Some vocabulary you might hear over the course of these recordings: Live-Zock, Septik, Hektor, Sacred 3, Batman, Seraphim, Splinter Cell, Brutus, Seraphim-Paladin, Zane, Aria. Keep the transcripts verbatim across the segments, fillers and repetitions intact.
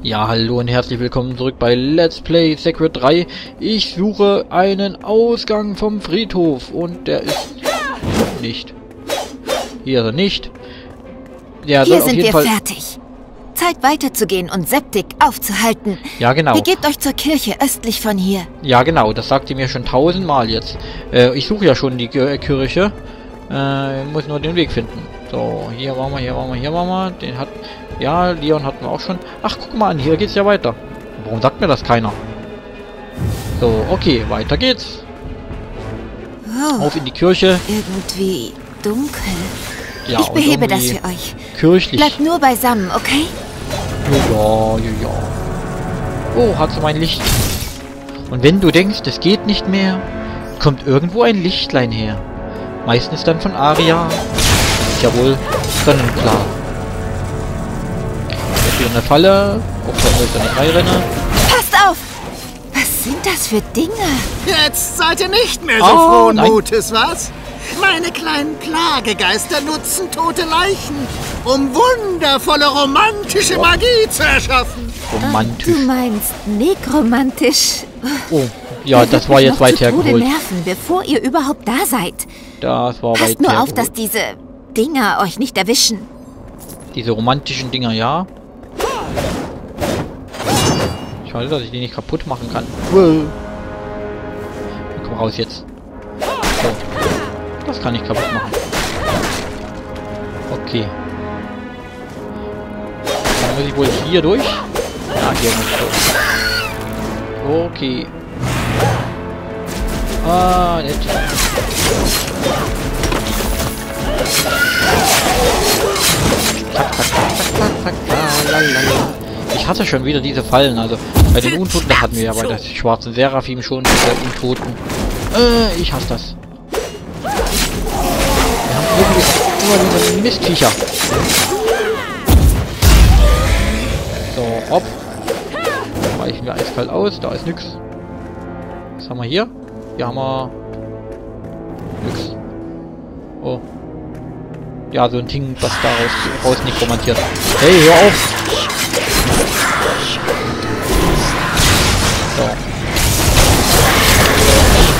Ja, hallo und herzlich willkommen zurück bei Let's Play Sacred drei. Ich suche einen Ausgang vom Friedhof und der ist nicht. Hier ist er nicht. Der Hier soll sind auf jeden wir Fall fertig. Zeit weiterzugehen und Septik aufzuhalten. Ja, genau. Begebt euch zur Kirche östlich von hier. Ja, genau. Das sagt ihr mir schon tausendmal jetzt. Äh, ich suche ja schon die äh, Kirche. Äh, muss nur den Weg finden. So, hier waren wir, hier waren wir, hier waren wir. Den hat... Ja, Leon hatten wir auch schon. Ach, guck mal an, hier geht's ja weiter. Warum sagt mir das keiner? So, okay, weiter geht's. Oh, auf in die Kirche. Irgendwie dunkel. Ja, ich behebe das für euch. Kirchlich. Bleibt nur beisammen, okay? Ja, ja, ja. Oh, hat so mein Licht. Und wenn du denkst, es geht nicht mehr, kommt irgendwo ein Lichtlein her. Meistens dann von Aria. Ist ja wohl sonnenklar. Wieder eine Falle. Guck, wenn ich da nicht reinrenne. Passt auf! Was sind das für Dinge? Jetzt seid ihr nicht mehr so frohen Mutes, was? Meine kleinen Plagegeister nutzen tote Leichen, um wundervolle romantische Magie zu erschaffen. Romantisch. Du meinst nekromantisch. Oh, ja, das war jetzt weit hergeholt. Nerven, bevor ihr überhaupt da seid. Das war weit hergeholt. Passt nur auf, dass diese Dinger euch nicht erwischen. Diese romantischen Dinger, ja. Schade, dass ich die nicht kaputt machen kann. Komm raus jetzt. So. Das kann ich kaputt machen. Okay. Dann muss ich wohl hier durch. Ja, hier muss ich durch. Okay. Ah, nett. Zack, zack, zack, zack, zack, zack, lalalala. Ich hatte schon wieder diese Fallen, also bei den Untoten, das hatten wir ja bei der schwarzen Seraphim schon, bei den Untoten. Äh, ich hasse das. Wir haben wirklich immer diese Mistviecher. So, hopp. Weichen wir eiskalt aus, da ist nix. Was haben wir hier? Hier haben wir... nix. Oh. Ja, so ein Ding, was daraus raus nicht kommentiert. Hey, hör auf! So.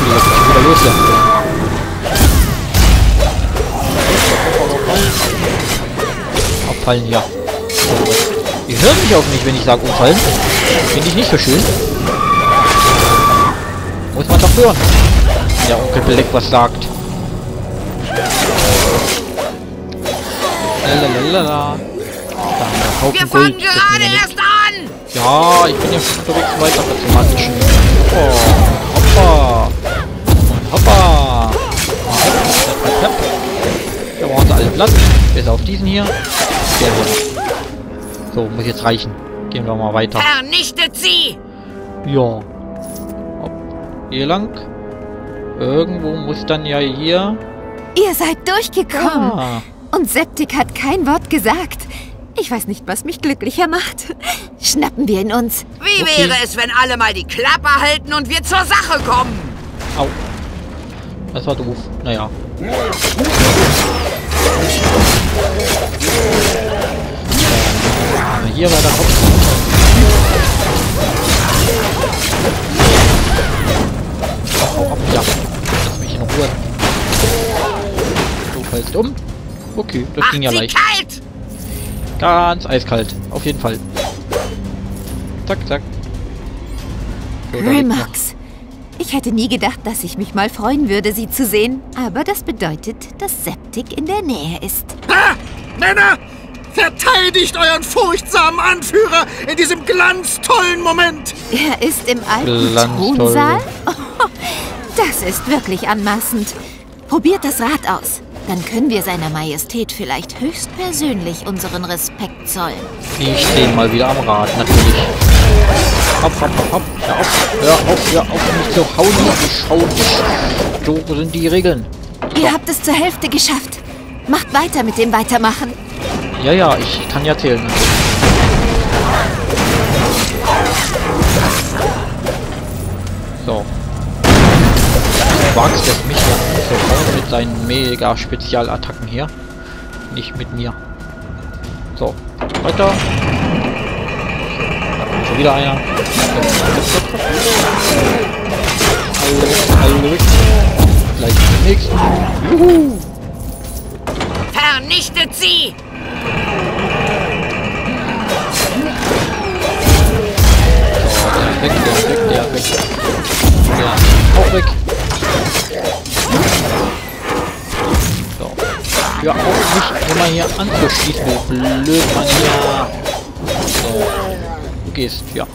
Wieder los hier. Abfallen hier. Ihr hört mich auch nicht, wenn ich sage umfallen. Finde ich nicht so schön. Muss man doch hören. Der Onkel Black was sagt. Lalalala. Wir fangen Gold, gerade erst an! Ja, ich bin ja schon unterwegs weiter mit dem Matschen. Oh, hoppa! Und hoppa! Und hoppa! Da waren sie alle platt. Bis auf diesen hier. Sehr gut. So, muss jetzt reichen. Gehen wir mal weiter. Vernichtet sie! Ja. Hopp. Hier lang. Irgendwo muss dann ja hier... Ihr seid durchgekommen. Ah. Und Septik hat kein Wort gesagt. Ich weiß nicht, was mich glücklicher macht. Schnappen wir ihn uns. Wie okay. wäre es, wenn alle mal die Klappe halten und wir zur Sache kommen? Au. Das war doof. Naja. Hier war der Kopf. Oh, oh, ja. Lass mich in Ruhe. Du fällst um. Okay, das Ach, ging ja leicht. Kalt. Ganz eiskalt, auf jeden Fall. Zack, zack. So, Remax, ich hätte nie gedacht, dass ich mich mal freuen würde, sie zu sehen. Aber das bedeutet, dass Septik in der Nähe ist. Ha! Männer! Verteidigt euren furchtsamen Anführer in diesem glanztollen Moment! Er ist im alten Thronsaal? Oh, das ist wirklich anmaßend. Probiert das Rad aus. Dann können wir seiner Majestät vielleicht höchstpersönlich unseren Respekt zollen. Ich stehe mal wieder am Rad, natürlich. Hopp, hopp, hopp, hopp. Hör auf, hör auf, hör auf, nicht so hauen, ich hau nicht. So sind die Regeln. Ihr so. habt es zur Hälfte geschafft. Macht weiter mit dem Weitermachen. Ja, ja, ich kann ja zählen. So. Wagst es mich jetzt zu hauen mit seinen mega Spezialattacken hier. Nicht mit mir. So, weiter. wieder einer. Gleich den nächsten. Juhu. Vernichtet sie! Weg, der weg, der weg. Ja, auch weg. So. Ja, auch nicht immer hier anzuschießen, du blöd Mann hier. So. Du gehst, ja.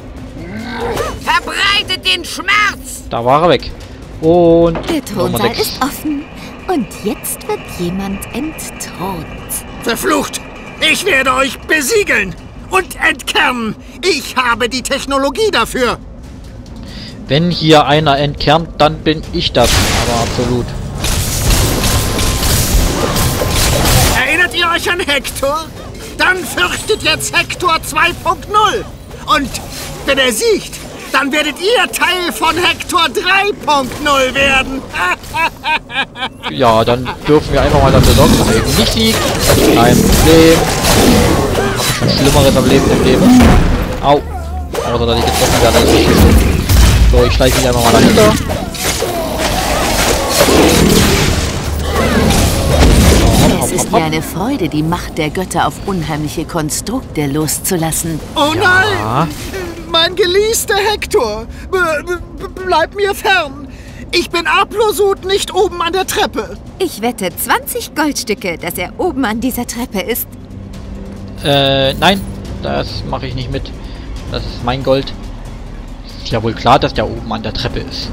Verbreitet den Schmerz! Da war er weg. Und der Thronsaal ist offen. Und jetzt wird jemand entthront. Verflucht! Ich werde euch besiegeln! Und entkernen! Ich habe die Technologie dafür! Wenn hier einer entkernt, dann bin ich das. Aber absolut. Erinnert ihr euch an Hektor? Dann fürchtet jetzt Hektor zwei punkt null! Und wenn er siegt, dann werdet ihr Teil von Hektor drei punkt null werden! Ja, dann dürfen wir einfach mal dafür sorgen, dass er eben nicht siegt. Kein Problem. Schlimmeres am Leben im Leben. Au. Aber dass ich getroffen werde, ist nicht schlimm. So, ich schleiche mich einfach mal dahinter. Es ist mir eine Freude, die Macht der Götter auf unheimliche Konstrukte loszulassen. Oh nein! Mein geliebter Hektor! Bleib mir fern! Ich bin absolut nicht oben an der Treppe! Ich wette zwanzig Goldstücke, dass er oben an dieser Treppe ist. Äh, nein, das mache ich nicht mit. Das ist mein Gold. Ist ja wohl klar, dass der oben an der Treppe ist.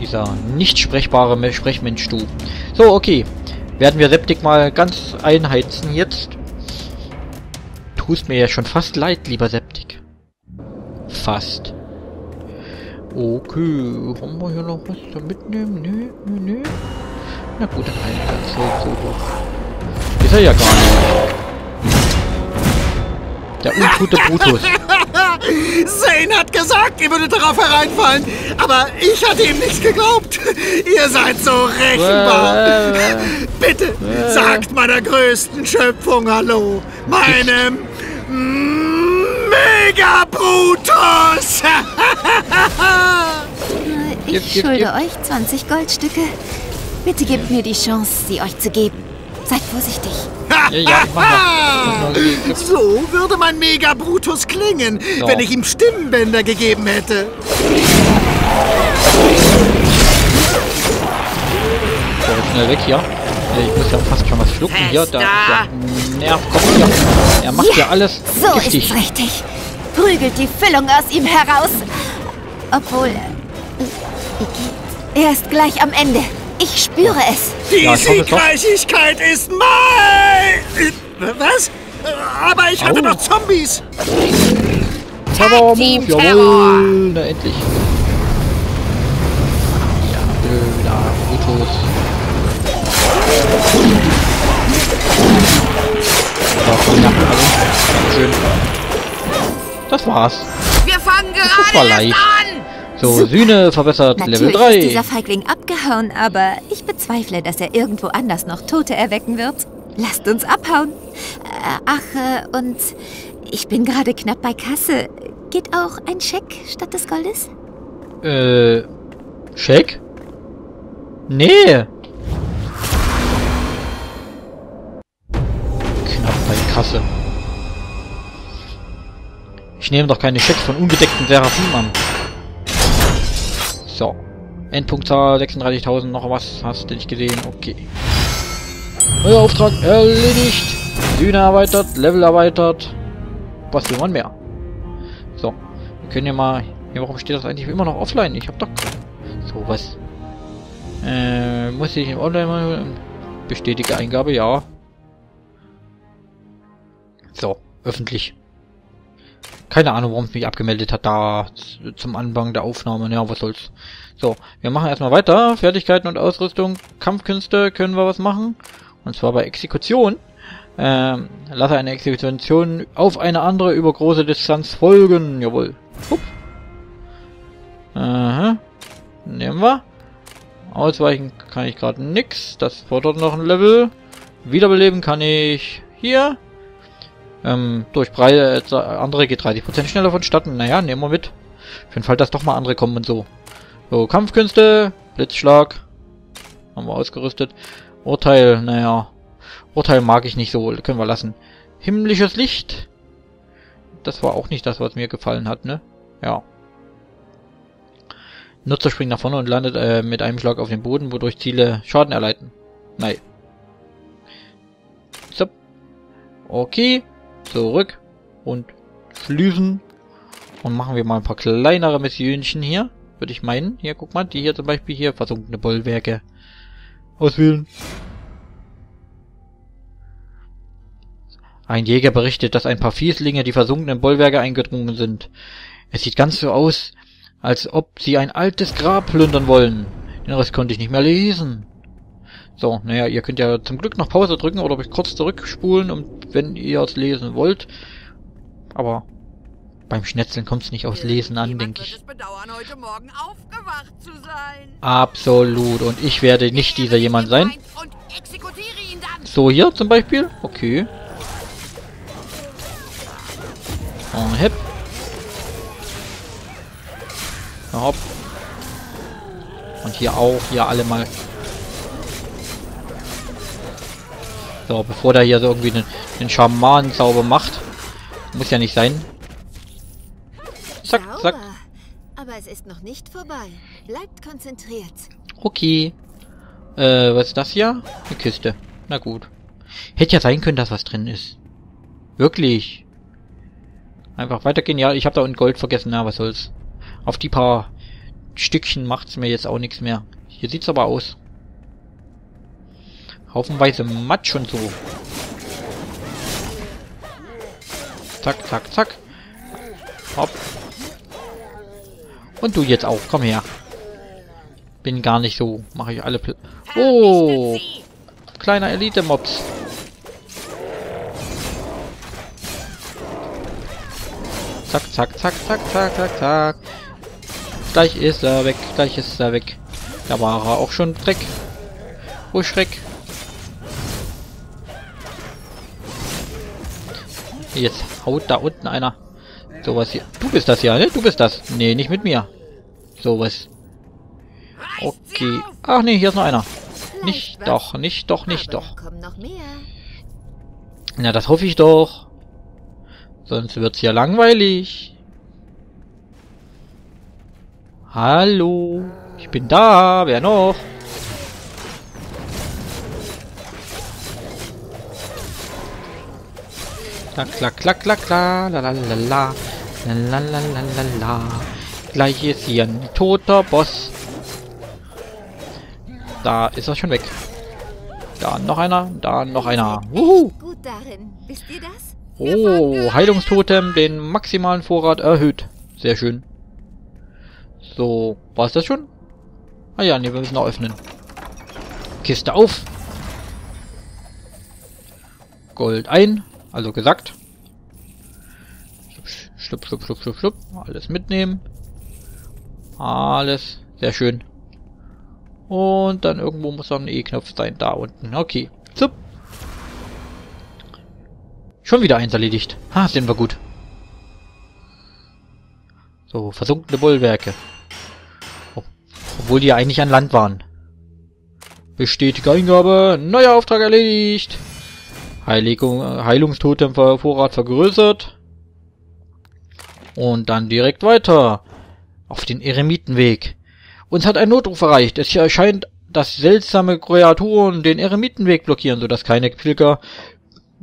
Dieser nicht sprechbare Sprechmensch, du. So, okay. Werden wir Septik mal ganz einheizen jetzt. Tust mir ja schon fast leid, lieber Septik. Fast. Okay, haben wir hier noch was zu mitnehmen? Nö, nö, nö. Na gut, dann heilen wir das so, so doch. Ist er ja gar nicht. Der ungute Brutus. Zane hat gesagt, ihr würdet darauf hereinfallen, aber ich hatte ihm nicht geglaubt. Ihr seid so rechenbar. Bitte sagt meiner größten Schöpfung Hallo, meinem Mega Brutus. Ich schulde euch zwanzig Goldstücke. Bitte gebt mir die Chance, sie euch zu geben. Seid vorsichtig. Ja, ja, ich so würde mein Mega Brutus klingen, so, wenn ich ihm Stimmbänder gegeben hätte. So, schnell weg hier. Ich muss ja fast schon was schlucken hier. Da, da. Nerv, komm hier. Er macht ja alles so richtig. So ist richtig. Prügelt die Füllung aus ihm heraus. Obwohl, er ist gleich am Ende. Ich spüre es. Die ja, Siegreichigkeit ist mein! Was? Aber ich hatte oh. noch Zombies! Terror, jawohl! Na endlich! Ja, blöder Brutus. Das war's. Wir fangen gerade erst an! So, super. Sühne verbessert. Natürlich Level drei. Ist dieser Feigling abgehauen, aber ich bezweifle, dass er irgendwo anders noch Tote erwecken wird. Lasst uns abhauen. Ach, und ich bin gerade knapp bei Kasse. Geht auch ein Scheck statt des Goldes? Äh, Scheck? Nee. Knapp bei Kasse. Ich nehme doch keine Schecks von ungedeckten Seraphim an. So. Endpunktzahl sechsunddreißigtausend, noch was hast du nicht gesehen? Okay. Neuer Auftrag erledigt. Sühne erweitert, Level erweitert. Was will man mehr? So. Wir können ja mal. Ja, warum steht das eigentlich immer noch offline? Ich hab doch. So, was? Äh, muss ich im Online mal. Bestätige Eingabe, ja. So, öffentlich. Keine Ahnung, warum es mich abgemeldet hat, da zum Anfang der Aufnahme. Ja, was soll's. So, wir machen erstmal weiter. Fertigkeiten und Ausrüstung. Kampfkünste können wir was machen. Und zwar bei Exekution. Ähm, lasse eine Exekution auf eine andere über große Distanz folgen. Jawohl. Hup. Aha. Nehmen wir. Ausweichen kann ich gerade nix. Das fordert noch ein Level. Wiederbeleben kann ich hier. Ähm, durch Breite, äh, andere geht dreißig Prozent schneller vonstatten. Naja, nehmen wir mit. Für den Fall, dass doch mal andere kommen und so. So, Kampfkünste, Blitzschlag. Haben wir ausgerüstet. Urteil, naja. Urteil mag ich nicht so, können wir lassen. Himmlisches Licht. Das war auch nicht das, was mir gefallen hat, ne? Ja. Nutzer springt nach vorne und landet äh, mit einem Schlag auf den Boden, wodurch Ziele Schaden erleiden. Nein. So. Okay. Zurück. Und schließen. Und machen wir mal ein paar kleinere Missionchen hier. Würde ich meinen. Hier, guck mal. Die hier zum Beispiel hier. Versunkene Bollwerke. Auswählen. Ein Jäger berichtet, dass ein paar Fieslinge die versunkenen Bollwerke eingedrungen sind. Es sieht ganz so aus, als ob sie ein altes Grab plündern wollen. Den Rest konnte ich nicht mehr lesen. So, naja, ihr könnt ja zum Glück noch Pause drücken oder kurz zurückspulen, um, wenn ihr es lesen wollt. Aber beim Schnetzeln kommt es nicht aufs Lesen an, denke ich. Absolut, und ich werde nicht dieser jemand sein. So, hier zum Beispiel? Okay. Und hip. Na, hopp. Und hier auch, hier alle mal. So, bevor der hier so irgendwie den, den Schamanenzauber macht. Muss ja nicht sein. Zack, zack. Aber es ist noch nicht vorbei. Bleibt konzentriert. Okay. Äh, was ist das hier? Eine Kiste. Na gut. Hätte ja sein können, dass was drin ist. Wirklich. Einfach weitergehen. Ja, ich habe da unten Gold vergessen. Na, was soll's. Auf die paar Stückchen macht's mir jetzt auch nichts mehr. Hier sieht's aber aus. Haufenweise Matsch und so. Zack, zack, zack. Hopp. Und du jetzt auch. Komm her. Bin gar nicht so. Mache ich alle... Pl oh! Kleiner Elite-Mobs. Zack, zack, zack, zack, zack, zack, zack. Gleich ist er weg, gleich ist er weg. Da war er auch schon Dreck. Oh Schreck. Jetzt haut da unten einer. Sowas hier. Du bist das ja, ne? Du bist das. Nee, nicht mit mir. Sowas. Okay. Ach nee, hier ist noch einer. Nicht doch, nicht doch, nicht doch. Na, das hoffe ich doch. Sonst wird's ja langweilig. Hallo. Ich bin da. Wer noch? Klack, klack, klack, klack, la, la, la, la, la, la, la, la, la. Gleich ist hier ein toter Boss. Da ist er schon weg. Da noch einer, da noch einer. Wuhu. Gut darin. Wisst ihr das? Oh, Heilungstotem, den maximalen Vorrat erhöht. Sehr schön. So, war es das schon? Ah ja, ne, wir müssen noch öffnen. Kiste auf. Gold ein, also gesagt. Schlupp, schlupp, schlupp, schlupp, schlupp. Alles mitnehmen. Alles, sehr schön. Und dann irgendwo muss noch ein E-Knopf sein, da unten. Okay, zup. Schon wieder eins erledigt. Ha, sind wir gut. So, versunkene Bollwerke. Obwohl die ja eigentlich an Land waren. Bestätige Eingabe. Neuer Auftrag erledigt. Heiligung, Heilungstotem Vorrat vergrößert. Und dann direkt weiter. Auf den Eremitenweg. Uns hat ein Notruf erreicht. Es erscheint, dass seltsame Kreaturen den Eremitenweg blockieren, sodass keine Pilger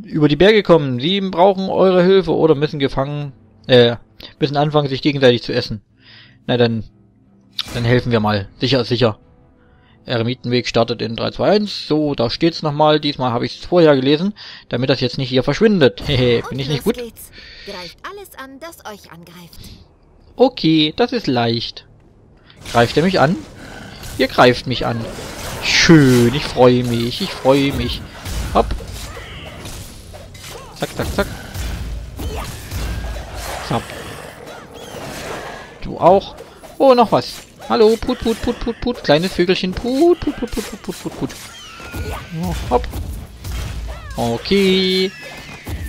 über die Berge kommen. Sie brauchen eure Hilfe oder müssen gefangen, äh, müssen anfangen, sich gegenseitig zu essen. Na dann, dann helfen wir mal. Sicher ist sicher. Eremitenweg startet in drei, zwei, eins. So, da steht's nochmal. Diesmal habe ich es vorher gelesen, damit das jetzt nicht hier verschwindet. Hehe, bin ich nicht gut? Greift alles an, das euch angreift. Okay, das ist leicht. Greift er mich an? Ihr greift mich an. Schön, ich freue mich, ich freue mich. Hopp. Zack, zack, zack. Zapp. Du auch. Oh, noch was. Hallo, put, put, put, put, put. Kleines Vögelchen. Put, put, put, put, put, put, put. Oh, hopp. Okay.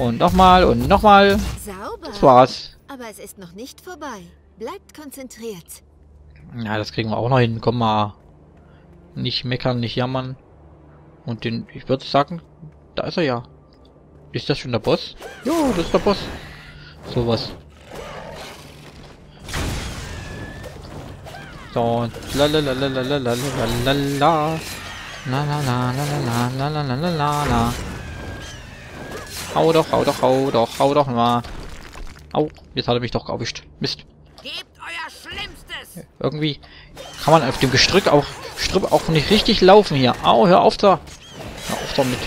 Und nochmal und nochmal. Das war's. Aber es ist noch nicht vorbei. Bleibt konzentriert. Ja, das kriegen wir auch noch hin. Komm mal. Nicht meckern, nicht jammern. Und den, ich würde sagen, da ist er ja. Ist das schon der Boss? Jo, das ist der Boss. Sowas. So, la la la la la la la la la la la la la la la la. Hau doch, hau doch, hau doch, hau doch mal. Au, jetzt hat er mich doch erwischt. Mist. Gebt euer Schlimmstes. Irgendwie kann man auf dem Gestrüpp auch, Strüpp auch nicht richtig laufen hier. Au, hör auf da. Hör auf damit.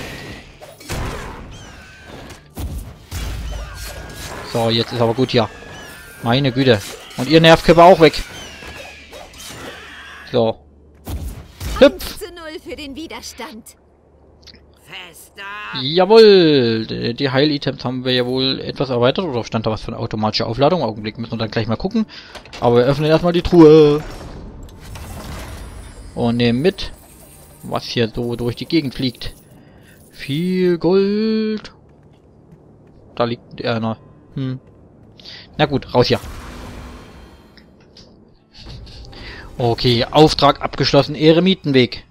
So, jetzt ist aber gut hier. Meine Güte. Und ihr Nervkörper auch weg. So. Hüpf. eins zu null für den Widerstand. Jawohl, die Heil-Items haben wir ja wohl etwas erweitert, oder stand da was von automatischer Aufladung? Im Augenblick müssen wir dann gleich mal gucken. Aber wir öffnen erstmal die Truhe. Und nehmen mit, was hier so durch die Gegend fliegt. Viel Gold. Da liegt einer. Hm. Na gut, raus hier. Okay, Auftrag abgeschlossen, Eremitenweg.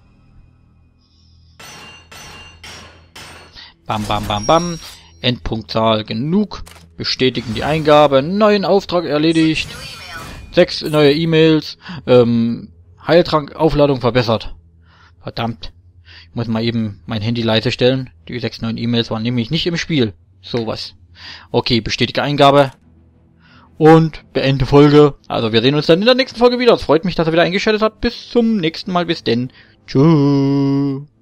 Bam, bam, bam, bam. Endpunktzahl genug. Bestätigen die Eingabe. Neuen Auftrag erledigt. Sechs neue E-Mails. Ähm, Heiltrank, Aufladung verbessert. Verdammt. Ich muss mal eben mein Handy leise stellen. Die sechs neuen E-Mails waren nämlich nicht im Spiel. Sowas. Okay, bestätige Eingabe. Und beende Folge. Also wir sehen uns dann in der nächsten Folge wieder. Es freut mich, dass ihr wieder eingeschaltet habt. Bis zum nächsten Mal. Bis denn. Tschüss.